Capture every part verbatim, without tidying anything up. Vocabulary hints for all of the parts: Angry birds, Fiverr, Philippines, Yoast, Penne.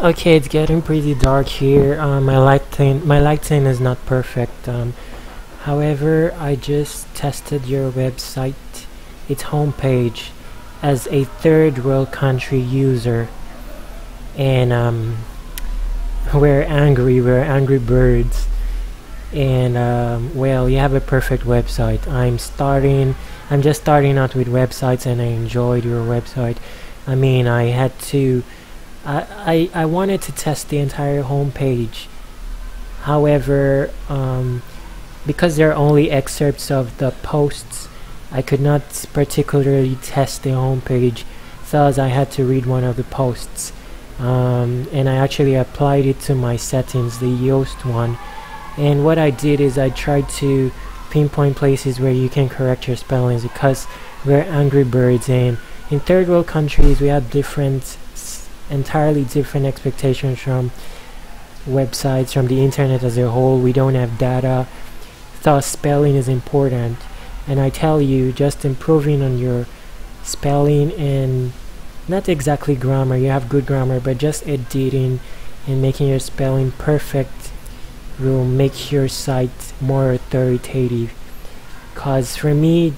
Okay, it's getting pretty dark here. Um, my lighting, my lighting is not perfect. Um, however, I just tested your website, its homepage, as a third world country user, and um, we're angry. We're angry birds, and um, well, you have a perfect website. I'm starting. I'm just starting out with websites, and I enjoyed your website. I mean, I had to. I, I wanted to test the entire homepage. However, um, because there are only excerpts of the posts, I could not particularly test the homepage, thus I had to read one of the posts. Um, and I actually applied it to my settings, the Yoast one. And what I did is I tried to pinpoint places where you can correct your spellings, because we're angry birds, and in third world countries we have different entirely different expectations from websites, from the internet as a whole. We don't have data, thus spelling is important. And I tell you, just improving on your spelling and not exactly grammar, you have good grammar, but just editing and making your spelling perfect will make your site more authoritative. Cause for me,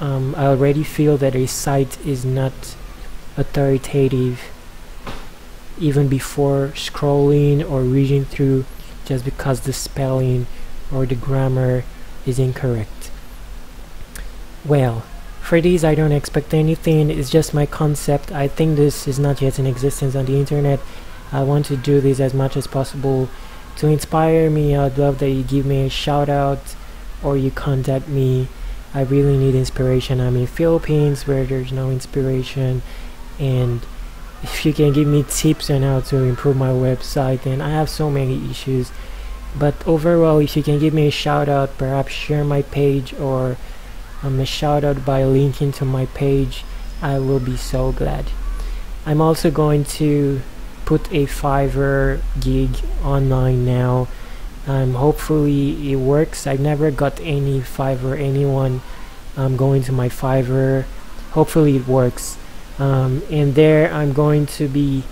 um, I already feel that a site is not authoritative even before scrolling or reading through, just because the spelling or the grammar is incorrect. Well, for these I don't expect anything, it's just my concept. I think this is not yet in existence on the internet. I want to do this as much as possible. To inspire me, I'd love that you give me a shout out or you contact me. I really need inspiration. I'm in Philippines where there's no inspiration, and if you can give me tips on how to improve my website, then I have so many issues. But overall, if you can give me a shout out, perhaps share my page or um, a shout out by linking to my page, I will be so glad. I'm also going to put a Fiverr gig online now. Um, hopefully it works. I've never got any Fiverr, anyone um, going to my Fiverr. Hopefully it works. Um, and there I'm going to be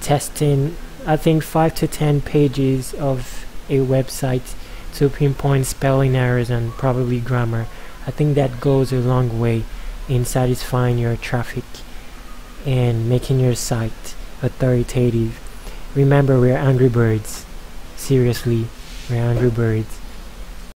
testing, I think, five to ten pages of a website to pinpoint spelling errors and probably grammar. I think that goes a long way in satisfying your traffic and making your site authoritative. Remember, we're angry birds. Seriously, we're angry birds.